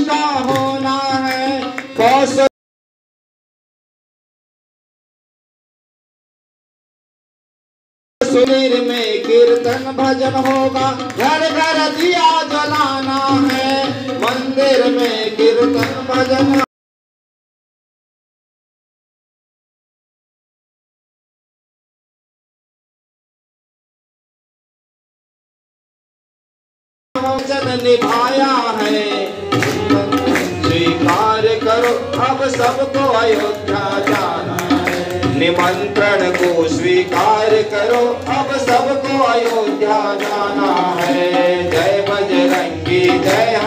रिश्ता होना है कौशल। सुर में कीर्तन भजन होगा, घर घर दिया जलाना है, मंदिर में कीर्तन भजन निभाया है। स्वीकार करो अब सबको अयोध्या जाना है, निमंत्रण को स्वीकार करो अब सबको अयोध्या जाना है। जय बजरंगी जय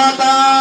Bata